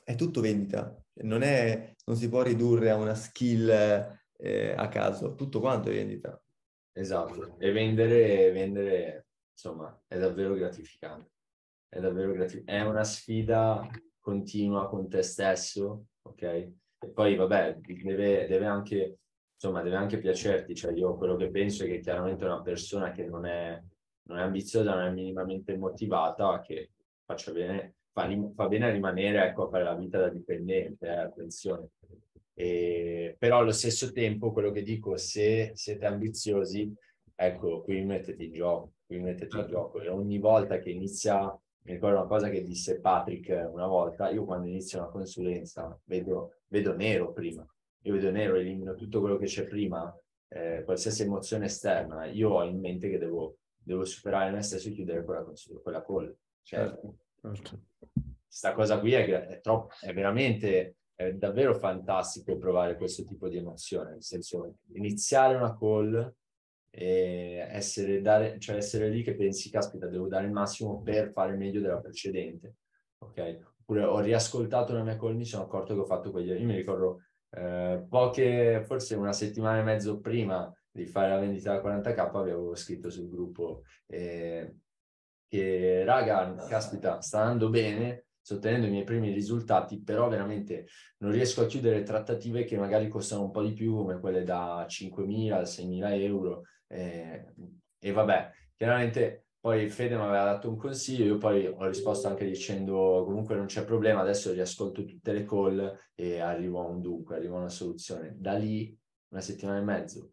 è tutto vendita, non, è, non si può ridurre a una skill eh, a caso, tutto quanto è vendita. Esatto, e vendere, vendere insomma è davvero gratificante, è davvero gratificante, è una sfida continua con te stesso, ok? E poi vabbè, deve, deve anche, insomma, deve anche piacerti, cioè io quello che penso è che chiaramente una persona che non è, non è ambiziosa, non è minimamente motivata, che faccia bene, fa, fa bene a rimanere, ecco, a fare la vita da dipendente, eh, attenzione. E, però allo stesso tempo quello che dico, se siete ambiziosi, ecco, qui mettete in gioco, qui mettete in gioco, e ogni volta che inizia... Mi ricordo una cosa che disse Patrick una volta: io quando inizio una consulenza vedo, vedo nero prima, io vedo nero, elimino tutto quello che c'è prima, eh, qualsiasi emozione esterna, io ho in mente che devo, devo superare me stesso e chiudere quella, console, quella call. Cioè, certo. Certo. Questa cosa qui è, è, troppo, è veramente, è davvero fantastico provare questo tipo di emozione, nel senso iniziare una call... E essere, dare, cioè essere lì che pensi, caspita, devo dare il massimo per fare meglio della precedente, ok? Oppure ho riascoltato la mia call, mi sono accorto che ho fatto quegli errori. Io mi ricordo eh, poche, forse una settimana e mezzo prima di fare la vendita da quaranta K, vi avevo scritto sul gruppo eh, che raga, caspita, sta andando bene, sto ottenendo i miei primi risultati, però veramente non riesco a chiudere trattative che magari costano un po' di più, come quelle da cinquemila a seimila euro, eh, e vabbè, chiaramente. Poi Fede mi aveva dato un consiglio, io poi ho risposto anche dicendo comunque non c'è problema, adesso riascolto tutte le call e arrivo a un dunque, arrivo a una soluzione. Da lì una settimana e mezzo,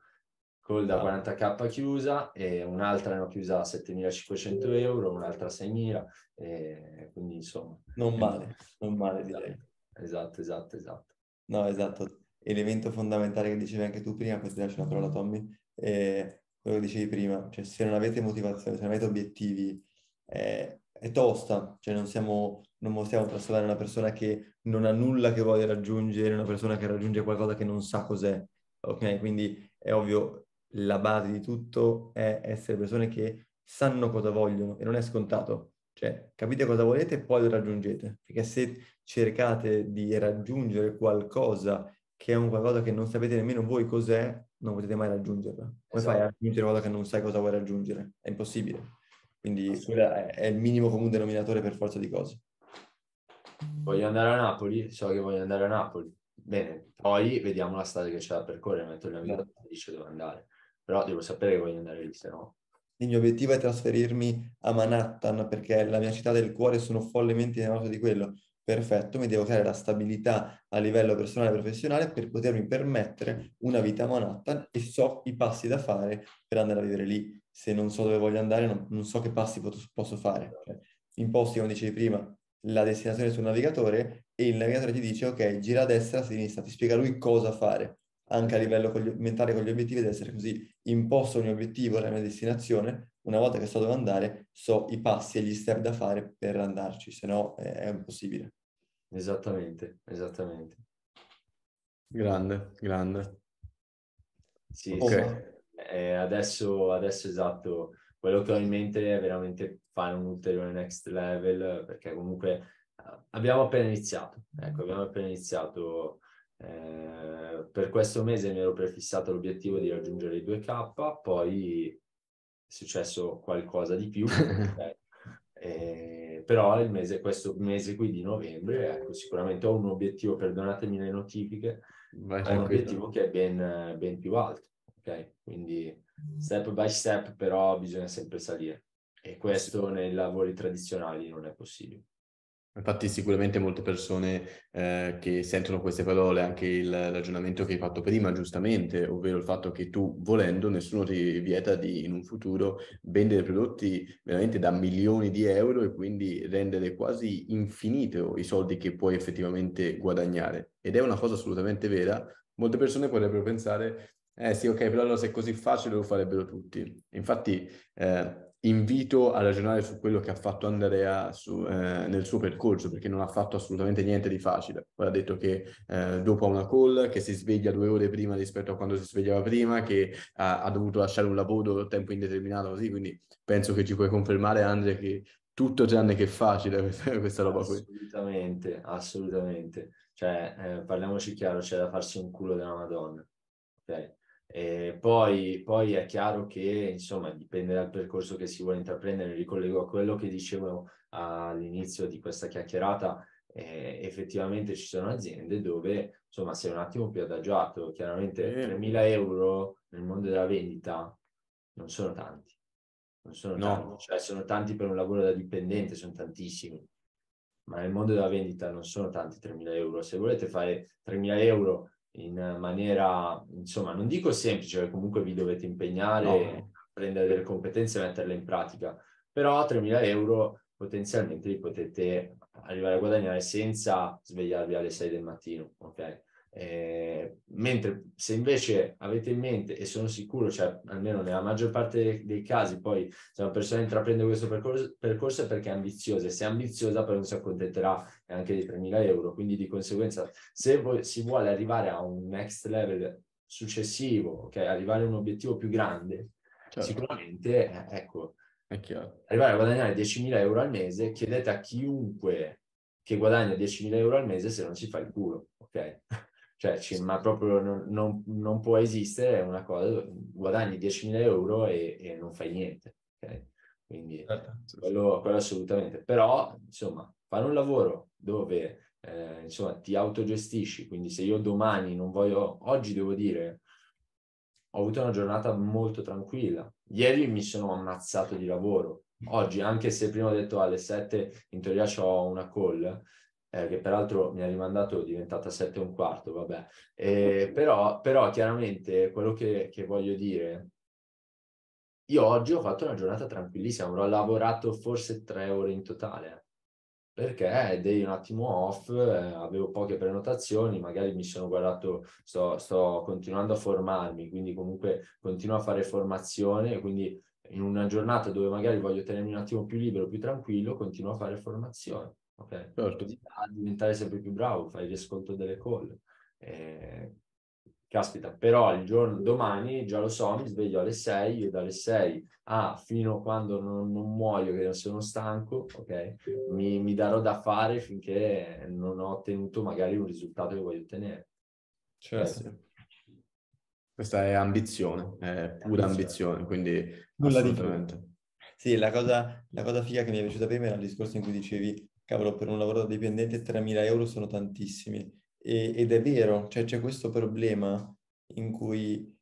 call da quaranta K chiusa, e un'altra ne ho chiusa a settemilacinquecento euro, un'altra a seimila, e quindi insomma. Non male, non male direi. Esatto, esatto, esatto. No, esatto. Elemento fondamentale che dicevi anche tu prima, poi ti lascio una parola Tommy, e... quello che dicevi prima, cioè se non avete motivazione, se non avete obiettivi, eh, è tosta, cioè non siamo, non possiamo trasformare una persona che non ha nulla che vuole raggiungere, una persona che raggiunge qualcosa che non sa cos'è, ok? Quindi è ovvio, la base di tutto è essere persone che sanno cosa vogliono, e non è scontato, cioè capite cosa volete e poi lo raggiungete, perché se cercate di raggiungere qualcosa che è un qualcosa che non sapete nemmeno voi cos'è, non potete mai raggiungerla. Come esatto. fai a raggiungere una cosa che non sai cosa vuoi raggiungere? È impossibile. Quindi è, è il minimo comune denominatore per forza di cose. Voglio andare a Napoli? So che voglio andare a Napoli. Bene, poi vediamo la strada che c'è da percorrere, metto la mia vita e dice dove andare. Però devo sapere che voglio andare lì, se no... Il mio obiettivo è trasferirmi a Manhattan, perché la mia città del cuore, sono follemente innamorato di quello. Perfetto, mi devo creare la stabilità a livello personale e professionale per potermi permettere una vita a Manhattan, e so i passi da fare per andare a vivere lì. Se non so dove voglio andare, non, non so che passi pot- posso fare. In posti, come dicevi prima, la destinazione sul navigatore, e il navigatore ti dice ok, gira a destra, a sinistra, ti spiega lui cosa fare. Anche a livello con gli, mentale con gli obiettivi deve essere così. Imposto il mio obiettivo, la mia destinazione, una volta che so dove andare, so i passi e gli step da fare per andarci, se no è, è impossibile. Esattamente, esattamente. Grande, grande. Sì, okay. Sì. Eh, adesso, adesso esatto, quello che ho in mente è veramente fare un ulteriore next level, perché comunque abbiamo appena iniziato, ecco, abbiamo appena iniziato. Eh, per questo mese mi ero prefissato l'obiettivo di raggiungere i due K, poi è successo qualcosa di più, eh, però il mese, questo mese qui di novembre, ecco, sicuramente ho un obiettivo, perdonatemi le notifiche, vai, è un obiettivo che è ben, ben più alto, ok? Quindi step by step, però bisogna sempre salire, e questo nei lavori tradizionali non è possibile. Infatti sicuramente molte persone eh, che sentono queste parole, anche il ragionamento che hai fatto prima giustamente, ovvero il fatto che tu volendo nessuno ti vieta di in un futuro vendere prodotti veramente da milioni di euro, e quindi rendere quasi infinito i soldi che puoi effettivamente guadagnare. Ed è una cosa assolutamente vera, molte persone potrebbero pensare eh sì ok, però allora se è così facile lo farebbero tutti. Infatti eh, invito a ragionare su quello che ha fatto Andrea su, eh, nel suo percorso, perché non ha fatto assolutamente niente di facile. Poi ha detto che eh, dopo una call, che si sveglia due ore prima rispetto a quando si svegliava prima, che ha, ha dovuto lasciare un lavoro a tempo indeterminato, così, quindi penso che ci puoi confermare Andrea che tutto tranne che è facile questa roba qui. Assolutamente, assolutamente. Cioè, eh, parliamoci chiaro, c'è da farsi un culo della Madonna, ok? E poi, poi è chiaro che insomma dipende dal percorso che si vuole intraprendere. Ricollego a quello che dicevo all'inizio di questa chiacchierata, eh, effettivamente ci sono aziende dove insomma sei un attimo più adagiato, chiaramente eh. tremila euro nel mondo della vendita non sono tanti, non sono no. tanti, cioè sono tanti per un lavoro da dipendente, sono tantissimi, ma nel mondo della vendita non sono tanti tremila euro. Se volete fare tremila euro in maniera, insomma, non dico semplice, comunque vi dovete impegnare, no. prendere delle competenze e metterle in pratica, però tremila euro potenzialmente li potete arrivare a guadagnare senza svegliarvi alle sei del mattino, ok? Eh, mentre se invece avete in mente, e sono sicuro, cioè almeno nella maggior parte dei casi, poi se una persona intraprende questo percorso, percorso è perché è ambiziosa, e se è ambiziosa poi non si accontenterà anche di tremila euro, quindi di conseguenza se vo- si vuole arrivare a un next level successivo, ok, arrivare a un obiettivo più grande, certo. sicuramente eh, ecco, è chiaro. Arrivare a guadagnare diecimila euro al mese, chiedete a chiunque che guadagna diecimila euro al mese se non si fa il culo, ok? cioè ci, ma proprio non, non, non può esistere una cosa, guadagni diecimila euro e, e non fai niente, ok? Quindi quello, quello assolutamente, però insomma fare un lavoro dove eh, insomma ti autogestisci, quindi se io domani non voglio, oggi devo dire ho avuto una giornata molto tranquilla, ieri mi sono ammazzato di lavoro, oggi anche se prima ho detto alle sette in teoria c'ho una call, eh, che peraltro mi ha rimandato, è diventata sette e un quarto, vabbè, eh, però, però chiaramente quello che, che voglio dire, io oggi ho fatto una giornata tranquillissima, avrò lavorato forse tre ore in totale, perché dei un attimo off, eh, avevo poche prenotazioni, magari mi sono guardato, sto, sto continuando a formarmi, quindi comunque continuo a fare formazione, quindi in una giornata dove magari voglio tenermi un attimo più libero, più tranquillo, continuo a fare formazione. Okay. Certo. A diventare sempre più bravo, fai il riscontro delle call, eh, caspita, però il giorno domani già lo so, mi sveglio alle sei, io dalle sei a ah, fino a quando non, non muoio, che non sono stanco, ok, mi, mi darò da fare finché non ho ottenuto magari un risultato che voglio ottenere. Certo. Okay. Questa è ambizione, è pura ambizione, ambizione, quindi nulla di più. Sì, la cosa, la cosa figa che mi è piaciuta prima era il discorso in cui dicevi cavolo, per un lavoro da dipendente tremila euro sono tantissimi. E, ed è vero, cioè c'è questo problema in cui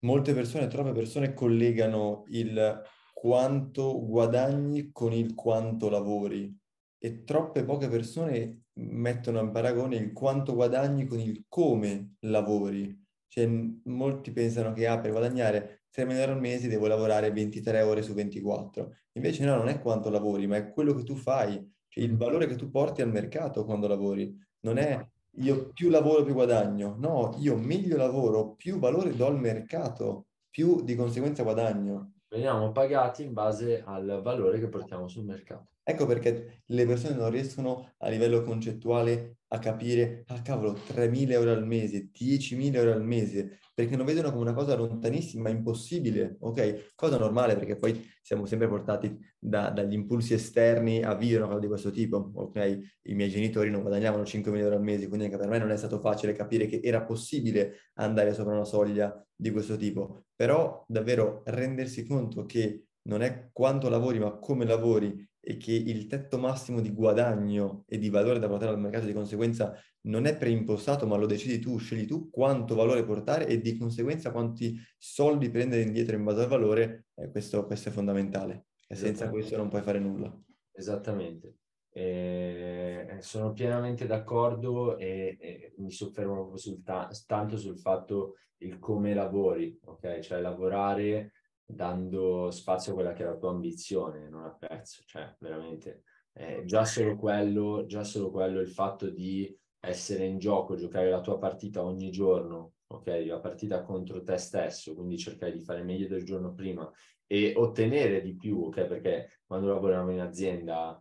molte persone, troppe persone collegano il quanto guadagni con il quanto lavori e troppe poche persone mettono in paragone il quanto guadagni con il come lavori. Cioè molti pensano che ah, per guadagnare tremila euro al mese devo lavorare ventitré ore su ventiquattro. Invece no, non è quanto lavori, ma è quello che tu fai. Cioè il valore che tu porti al mercato quando lavori non è io più lavoro più guadagno, no, io meglio lavoro, più valore do al mercato, più di conseguenza guadagno. Veniamo pagati in base al valore che portiamo sul mercato. Ecco perché le persone non riescono a livello concettuale a capire, ah cavolo, tremila euro al mese, diecimila euro al mese, perché non vedono come una cosa lontanissima, impossibile, ok? Cosa normale, perché poi siamo sempre portati da, dagli impulsi esterni a vivere una cosa di questo tipo, ok? I miei genitori non guadagnavano cinquemila euro al mese, quindi anche per me non è stato facile capire che era possibile andare sopra una soglia di questo tipo. Però davvero rendersi conto che non è quanto lavori, ma come lavori, e che il tetto massimo di guadagno e di valore da portare al mercato di conseguenza non è preimpostato, ma lo decidi tu, scegli tu quanto valore portare e di conseguenza quanti soldi prendere indietro in base al valore, eh, questo, questo è fondamentale, e senza questo non puoi fare nulla. Esattamente, eh, sono pienamente d'accordo e, e mi soffermo sul ta- tanto sul fatto il come lavori, ok? Cioè lavorare dando spazio a quella che è la tua ambizione, non apprezzo, cioè veramente eh, già solo quello, già solo quello, il fatto di essere in gioco, giocare la tua partita ogni giorno, ok? La partita contro te stesso, quindi cercare di fare meglio del giorno prima e ottenere di più, ok? Perché quando lavoravo in azienda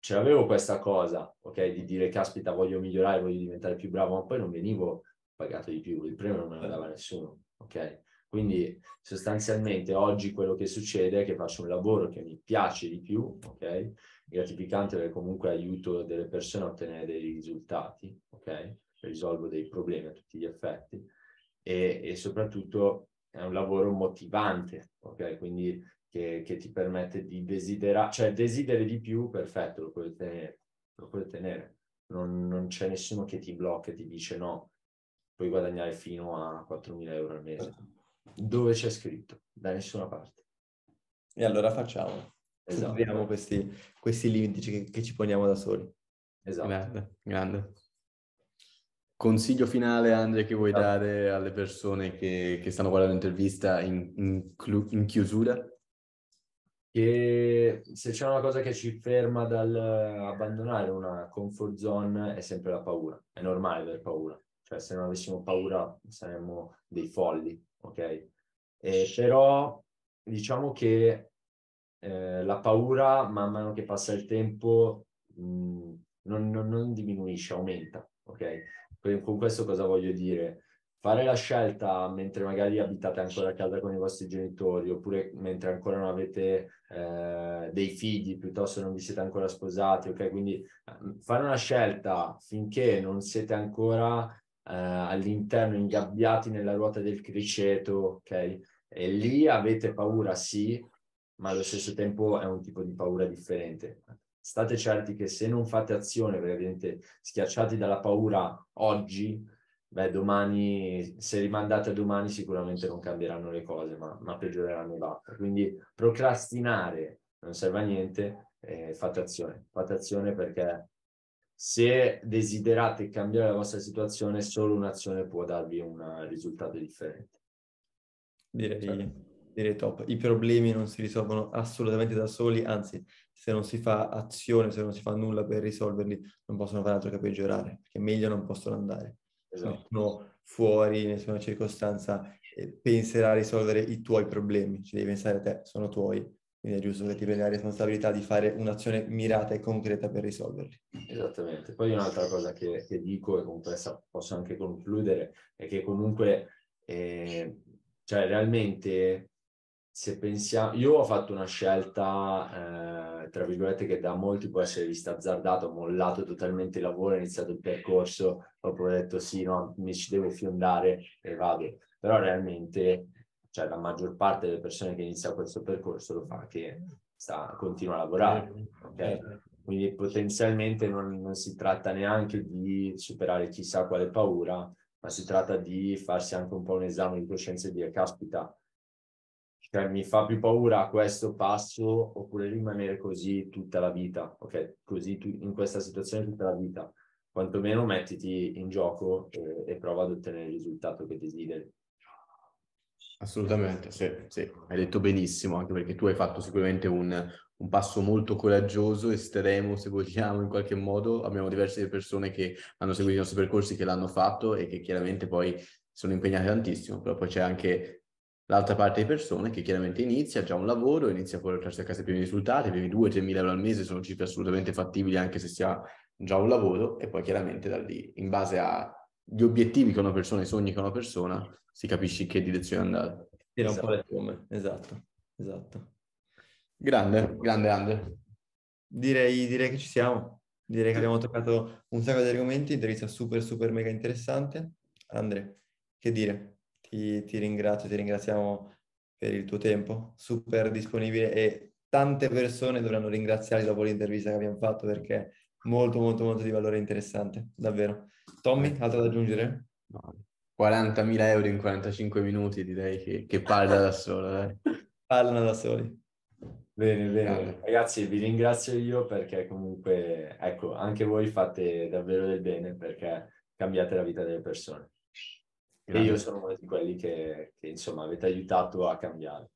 ce l'avevo questa cosa, ok? Di dire caspita voglio migliorare, voglio diventare più bravo, ma poi non venivo pagato di più, il premio non me lo dava nessuno, ok? Quindi sostanzialmente oggi quello che succede è che faccio un lavoro che mi piace di più, ok? Gratificante perché comunque aiuto delle persone a ottenere dei risultati, ok? Risolvo dei problemi a tutti gli effetti e, e soprattutto è un lavoro motivante, ok? Quindi che, che ti permette di desiderare, cioè desideri di più, perfetto, lo puoi ottenere, lo puoi ottenere. Non, non c'è nessuno che ti blocca e ti dice no, puoi guadagnare fino a quattromila euro al mese. Dove c'è scritto? Da nessuna parte. E allora facciamo. Esatto. Vediamo questi, questi limiti che, che ci poniamo da soli. Esatto. Grande, grande. Consiglio finale, Andrea, che vuoi esatto. dare alle persone che, che stanno guardando l'intervista in, in, clu, in chiusura? Che se c'è una cosa che ci ferma dall'abbandonare una comfort zone è sempre la paura. È normale aver paura. Cioè se non avessimo paura saremmo dei folli. Ok, eh, però diciamo che eh, la paura man mano che passa il tempo mh, non, non, non diminuisce, aumenta, ok? Con questo cosa voglio dire? fare la scelta mentre magari abitate ancora a casa con i vostri genitori, oppure mentre ancora non avete eh, dei figli, piuttosto non vi siete ancora sposati, ok? Quindi fare una scelta finché non siete ancora eh, all'interno, ingabbiati nella ruota del criceto, ok? E lì avete paura, sì, ma allo stesso tempo è un tipo di paura differente. State certi che se non fate azione, perché ovviamente schiacciati dalla paura oggi, beh, domani, se rimandate a domani, sicuramente non cambieranno le cose, ma, ma peggioreranno l'altro. Quindi procrastinare non serve a niente, eh, fate azione. Fate azione, perché se desiderate cambiare la vostra situazione, solo un'azione può darvi un risultato differente. Direi, certo. Direi top. I problemi non si risolvono assolutamente da soli, anzi, se non si fa azione, se non si fa nulla per risolverli, non possono fare altro che peggiorare, perché meglio non possono andare. Nessuno fuori, nessuna circostanza penserà a risolvere i tuoi problemi, ci devi pensare a te, sono tuoi, quindi è giusto che ti prendi la responsabilità di fare un'azione mirata e concreta per risolverli. Esattamente. Poi un'altra cosa che, che dico, e con questa posso anche concludere, è che comunque eh, cioè realmente se pensiamo, io ho fatto una scelta eh, tra virgolette che da molti può essere vista azzardata, ho mollato totalmente il lavoro, ho iniziato il percorso, ho detto sì, no, mi ci devo fiondare e vado. Però realmente, cioè, la maggior parte delle persone che inizia questo percorso lo fa che sta, continua a lavorare, okay? Quindi potenzialmente non, non si tratta neanche di superare chissà quale paura, ma si tratta di farsi anche un po' un esame di coscienza e dire caspita, cioè, mi fa più paura questo passo oppure rimanere così tutta la vita, ok? Così tu, in questa situazione tutta la vita. Quantomeno mettiti in gioco e, e prova ad ottenere il risultato che desideri. Assolutamente, sì, sì, hai detto benissimo, anche perché tu hai fatto sicuramente un, un passo molto coraggioso, estremo se vogliamo in qualche modo. Abbiamo diverse persone che hanno seguito i nostri percorsi, che l'hanno fatto e che chiaramente poi sono impegnate tantissimo, però poi c'è anche l'altra parte di persone che chiaramente inizia già un lavoro, inizia a portarsi a casa i primi risultati, i primi due a tre mila euro al mese sono cifre assolutamente fattibili anche se si ha già un lavoro, e poi chiaramente da lì, in base agli obiettivi che una persona, i sogni che una persona, si capisce in che direzione andare. Era un po' le come, esatto, esatto. Grande, grande Andre. Direi, direi che ci siamo, direi che abbiamo toccato un sacco di argomenti, intervista super super mega interessante. Andre, che dire? Ti, ti ringrazio, ti ringraziamo per il tuo tempo, super disponibile, e tante persone dovranno ringraziarti dopo l'intervista che abbiamo fatto, perché è molto molto molto di valore, interessante, davvero. Tommy, altro da aggiungere? quarantamila euro in quarantacinque minuti, direi che, che parla da sola. Parlano da soli. Bene, bene. Ragazzi, vi ringrazio io perché comunque, ecco, anche voi fate davvero del bene, perché cambiate la vita delle persone. E io sono uno di quelli che, che insomma avete aiutato a cambiare.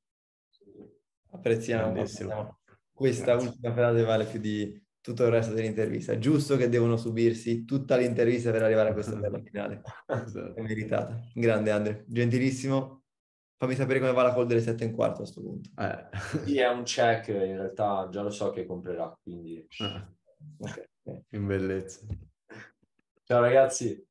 Apprezziamo, apprezziamo. Questa Grazie. Ultima frase vale più di tutto il resto dell'intervista. Giusto che devono subirsi tutta l'intervista per arrivare a questa bella finale. È meritata. Grande Andre, gentilissimo. Fammi sapere come va la call delle sette e un quarto a questo punto. Eh. Sì, è un check, in realtà già lo so che comprerà, quindi... Ah. Okay. In bellezza. Ciao ragazzi.